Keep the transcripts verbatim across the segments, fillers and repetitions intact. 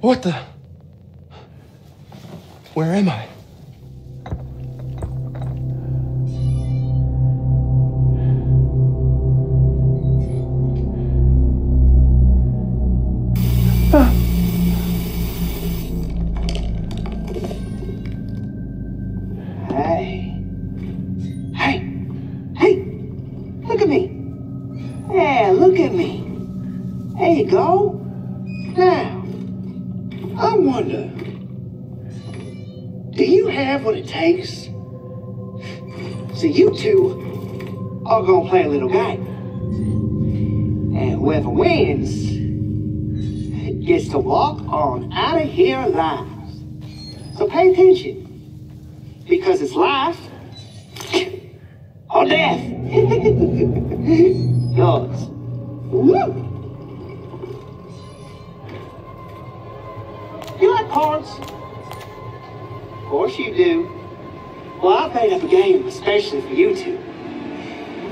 What the? Where am I? We're gonna play a little game, and whoever wins gets to walk on out of here alive. So pay attention, because it's life or death. Yours. Woo. You like cards? Of course you do. Well, I made up a game especially for you two.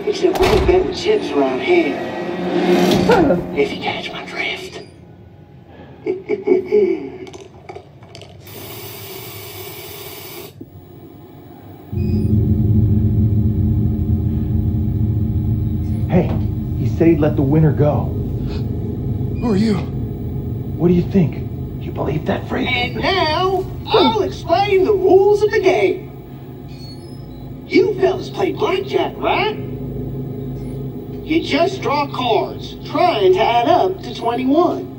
Except we can bet with chips around here. If you catch my drift. Hey, he said he'd let the winner go. Who are you? What do you think? You believe that phrase? And now, I'll explain the rules of the game. You fellas play blackjack, right? You just draw cards, trying to add up to twenty-one.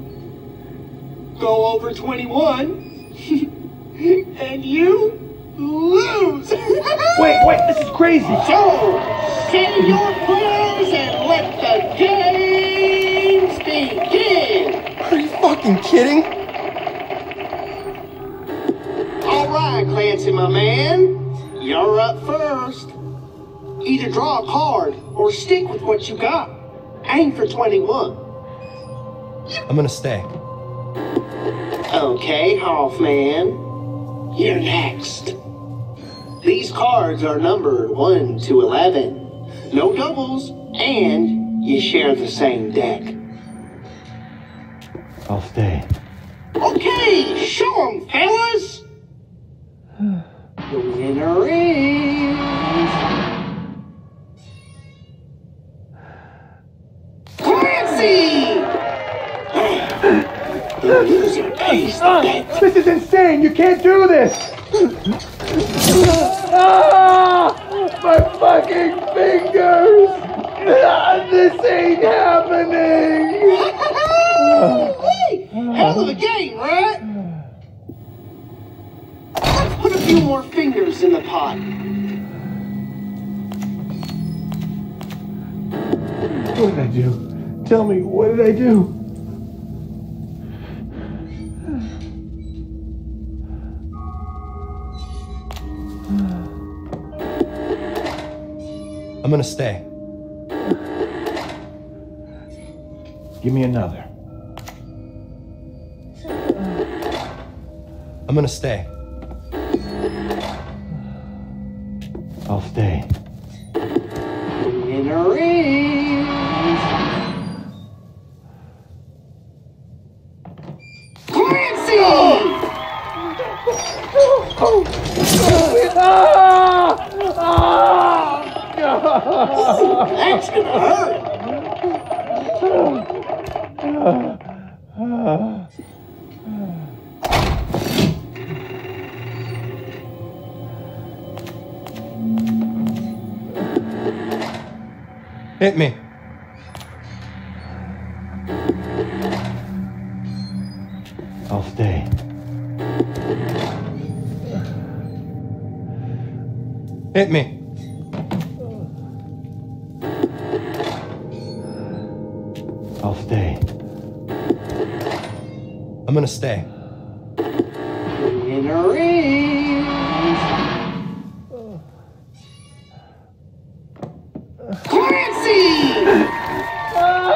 Go over twenty-one, and you lose. Wait, wait, this is crazy. So, send your players and let the games begin. Are you fucking kidding? All right, Clancy, my man. You're up first. Either draw a card or stick with what you got. Aim for twenty-one. I'm gonna stay. Okay, Hoffman. You're next. These cards are numbered one to eleven. No doubles, and you share the same deck. I'll stay. Okay, show 'em, fellas! The winner is... This is insane! You can't do this! Ah, my fucking fingers! Ah, this ain't happening! Hey, hell of a game, right? Let's put a few more fingers in the pot. What did I do? Tell me, what did I do? I'm gonna stay. Give me another. I'm gonna stay. I'll stay. Winner is... Clancy! Oh! Oh! Oh! Ah! Ah! That's gonna hurt. Hit me. I'll stay. Hit me. I'll stay. I'm gonna stay. Winner is... Clancy! Oh,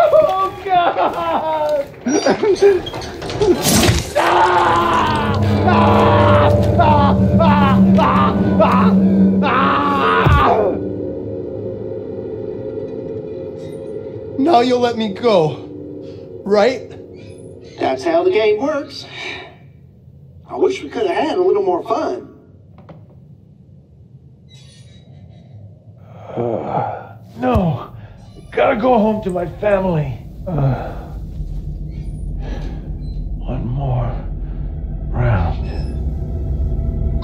God! Ah! Ah! Ah! Ah! Ah! Ah! Now you'll let me go, right? That's how the game works. I wish we could have had a little more fun. Uh, no, gotta go home to my family. Uh, one more round.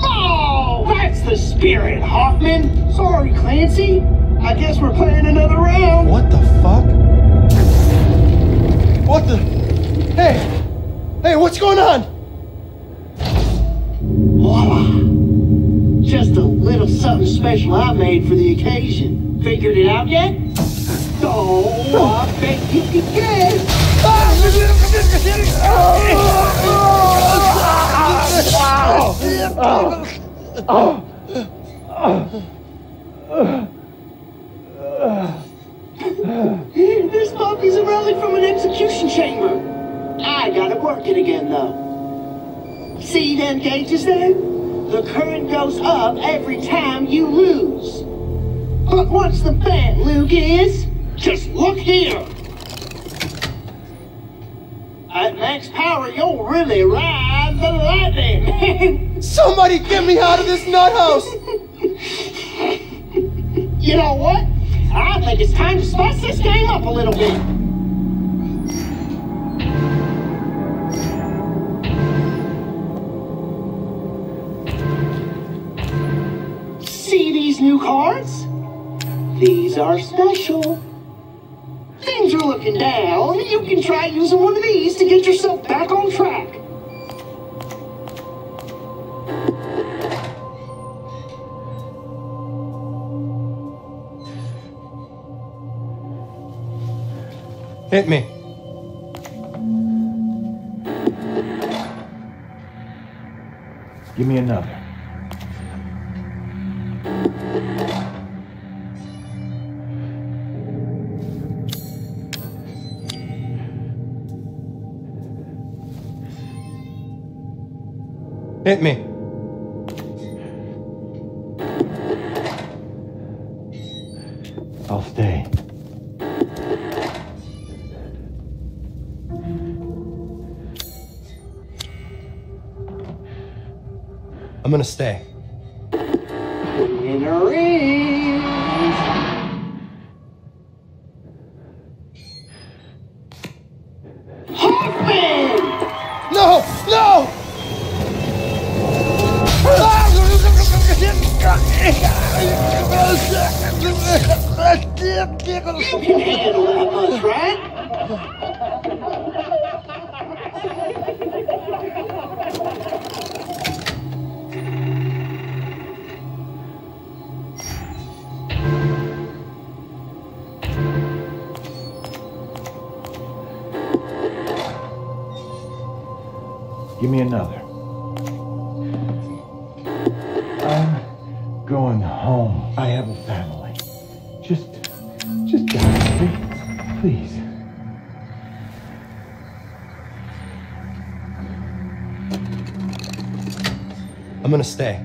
Oh, that's the spirit, Hoffman. Sorry, Clancy. I guess we're playing another round. What the fuck? What the? Hey, hey, what's going on? Just a little something special I made for the occasion. Figured it out yet? Oh, I bet you can guess. This puppy's a relic from an execution chamber. I gotta work it again, though. See them gauges there? The current goes up every time you lose. But what's the bet, Lucas? Just look here. At max power, you'll really ride the lightning. Somebody get me out of this nut house. You know what? I think it's time to spice this game up a little bit. New cards? These are special. Things are looking down. You can try using one of these to get yourself back on track. Hit me. Give me another. Hit me. I'll stay. I'm gonna stay. Winner is... Hoffman! No! No! You can handle it with us, right? Give me another. Going home. I have a family. Just, just die, please. I'm gonna stay.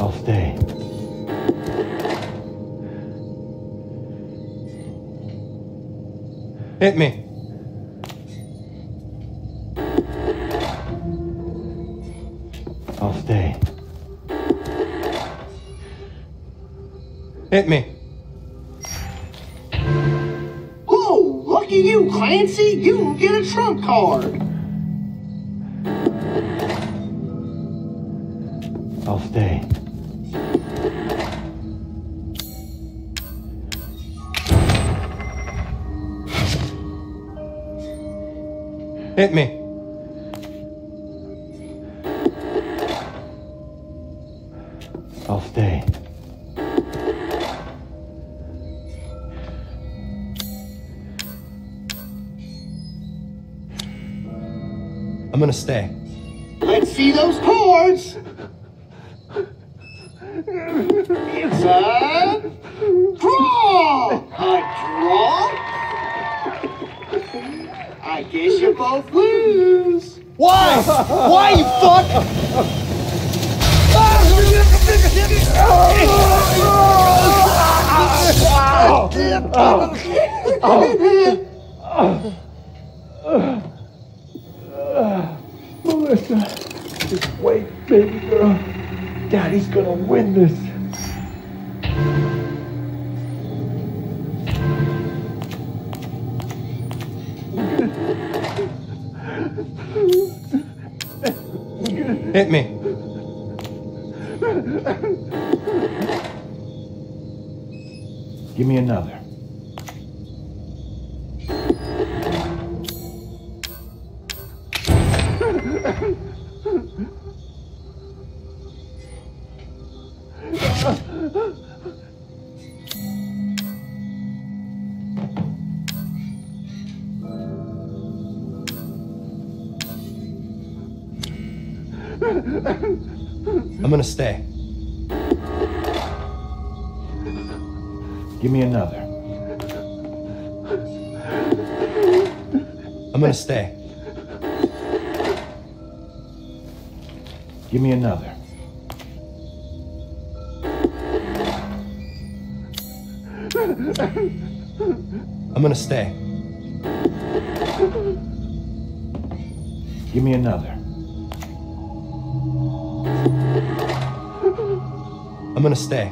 I'll stay. Hit me. Hit me. Whoa, lucky you, Clancy. You get a trump card. I'll stay. Hit me. I'll stay. I'm gonna stay. Let's see those cords. It's a draw. A draw. I guess you both lose. Why? Why, you fuck? Melissa, just wait, baby girl. Daddy's gonna win this. Hit me. Give me another. I'm gonna stay. Give me another. I'm gonna stay. Give me another. I'm gonna stay. Give me another. I'm gonna stay.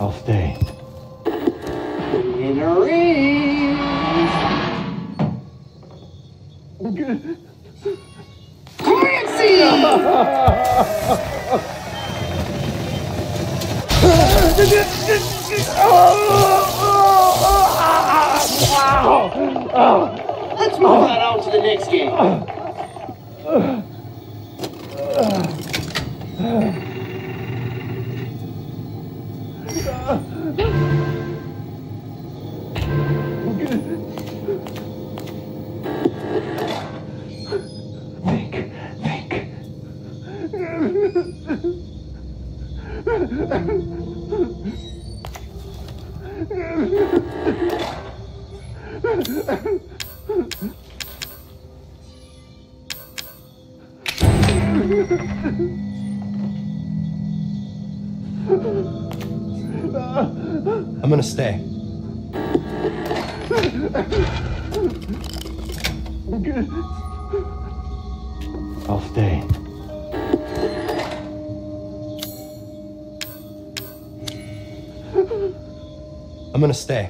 I'll stay. Let's move on out to the next game. I'm gonna stay. I'll stay. I'm gonna stay.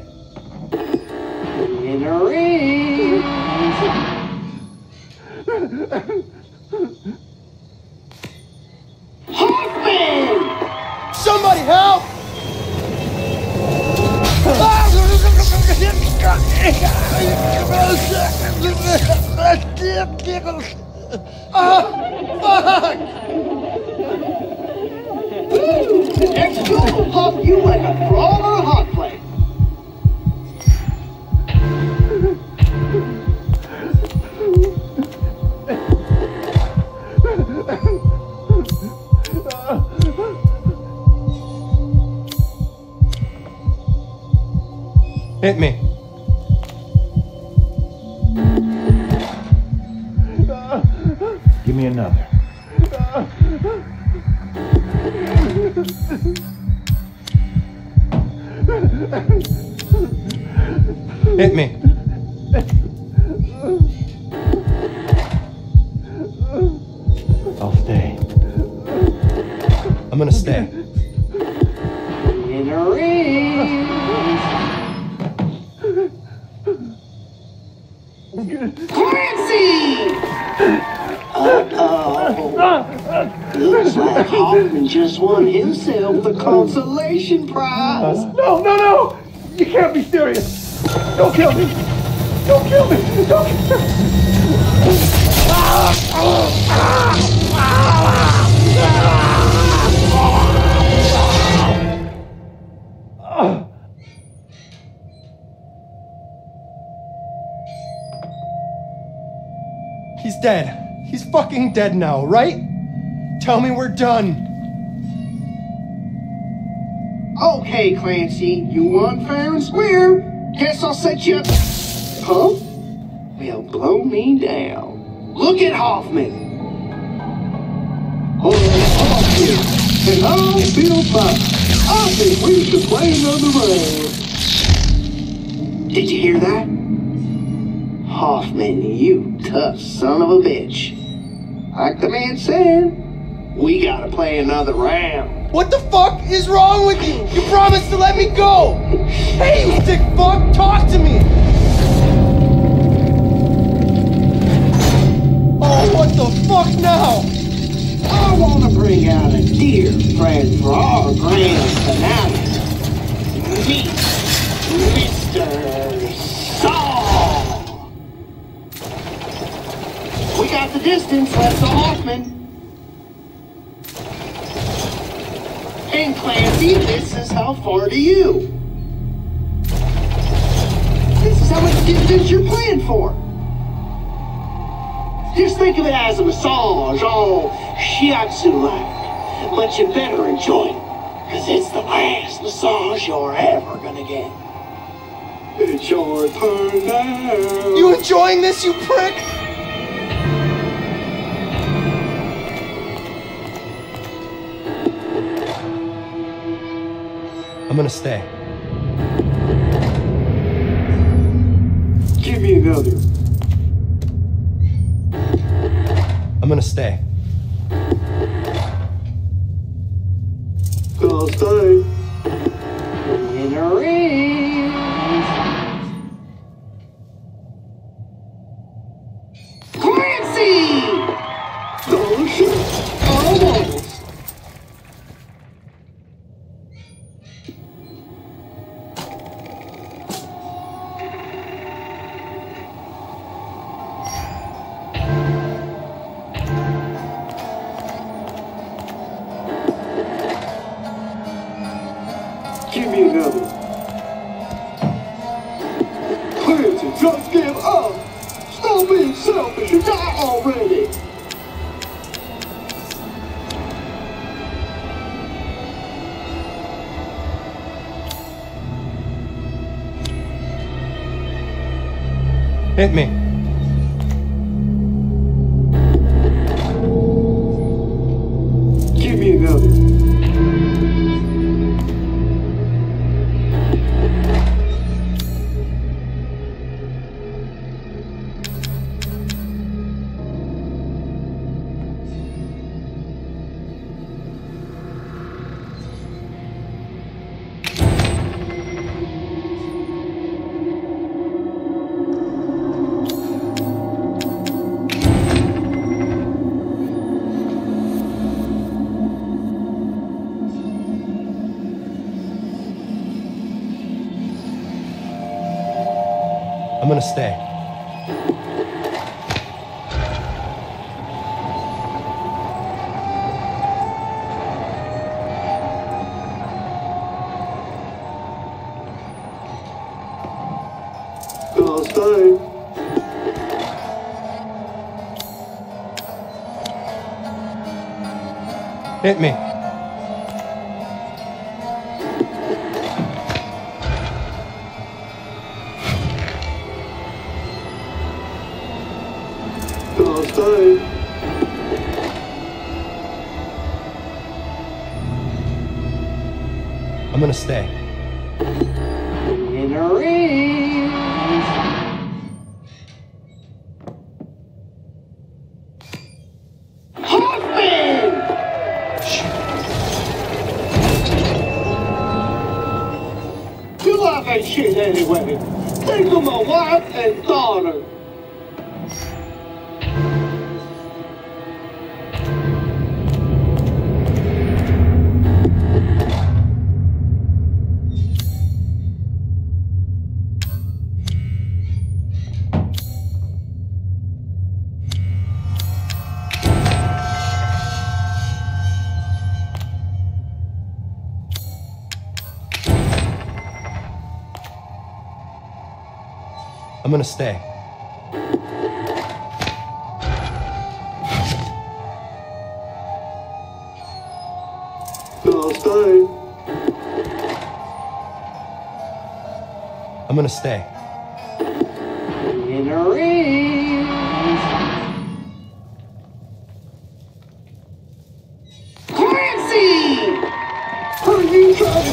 Somebody help! Next you'll pop you like a frog or a hot plate. Hit me. Give me another. Hit me. I'll stay. I'm gonna stay. Clancy! Uh-oh. Looks like Hoffman just won himself the consolation prize. Uh, no, no, no! You can't be serious! Don't kill me! Don't kill me! Don't kill me! He's dead. He's fucking dead now, right? Tell me we're done. Okay, Clancy, you won fair and square. Guess I'll set you up. Huh? Well, blow me down. Look at Hoffman. Oh, Hoffman. And I'll build my... I think we should rain on the road. Did you hear that? Hoffman, you tough son of a bitch. Like the man said, we gotta play another round. What the fuck is wrong with you? You promised to let me go! Hey, you sick fuck, talk to me! Oh, what the fuck now? I want to bring out a dear friend for our grand finale. Meet Mister Saw! We got the distance left to Hoffman. And Clancy, this is how far to you. This is how much distance you're playing for. Just think of it as a massage, all shiatsu-like. But you better enjoy it, because it's the last massage you're ever gonna get. It's your turn now. You enjoying this, you prick? I'm gonna stay. Give me another. I'm gonna stay. I'll stay. Winner is... Clancy! Don't shoot our walls. Give me another. Clancy, just give up. Stop being selfish. You die already. Hit me. I'm gonna stay. I'll stay. Hit me. I'll stay. I'm gonna stay. Winner is... Hoffman! You love that shit anyway. Think of my wife and daughter. I'm gonna stay. I'll stay. I'm gonna stay. Winner is... Clancy! Are you trying to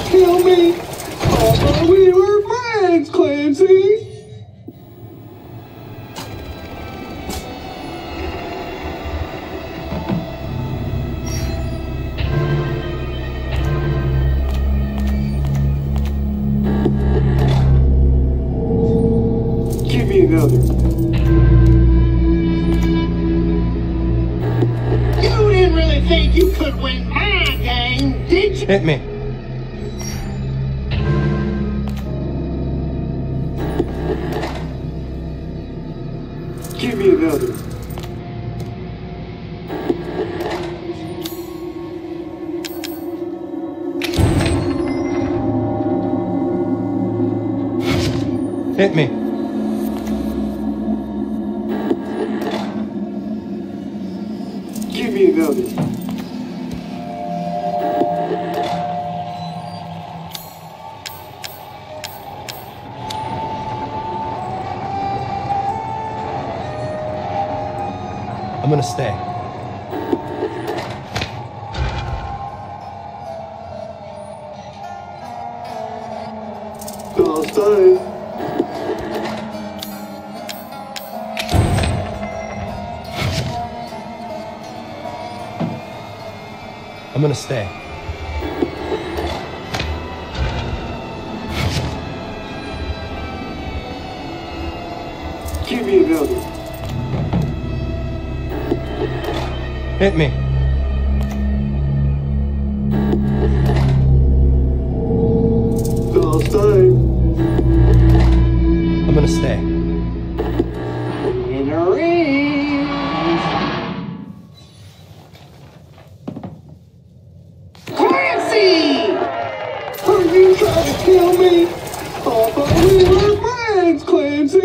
think you could win my game, did you? Hit me. Give me another. Hit me. Give me another. I'm gonna stay. I'll stay. I'm gonna stay. Give me another. Hit me. I'll stay. I'm gonna stay. In a ring. Trying to kill me. Oh, but we were friends, Clancy.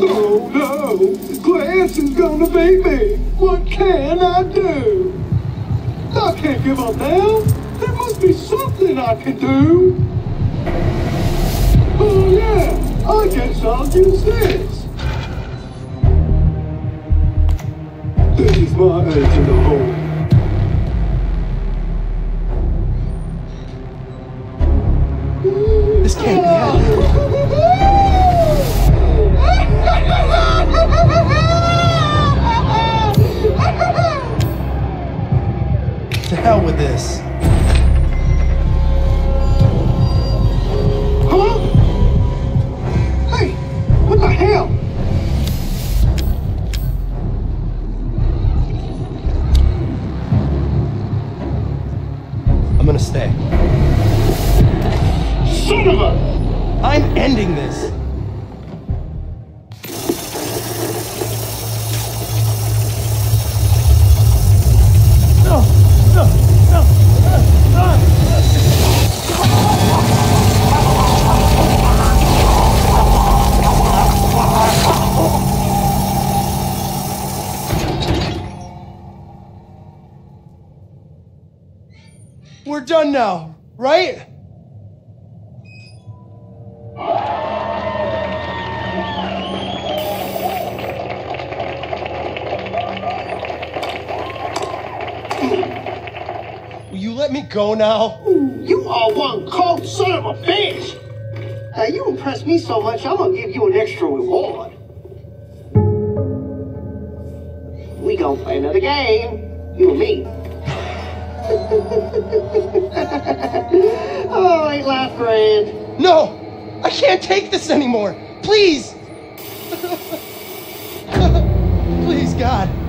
Oh no, Clancy's gonna beat me. What can I do? I can't give up now. There must be something I can do. Oh yeah, I guess I'll use this. This is my edge in the hole. This can't be happening. To hell with this. I'm gonna stay. Son of a! I'm ending this! No! No! No! Uh, We're done now, right? Will you let me go now? You are one cold son of a bitch! Now you impressed me so much, I'm gonna give you an extra reward. We gonna play another game, you and me. Oh, ain't laugh grand. No! I can't take this anymore! Please! Please, God.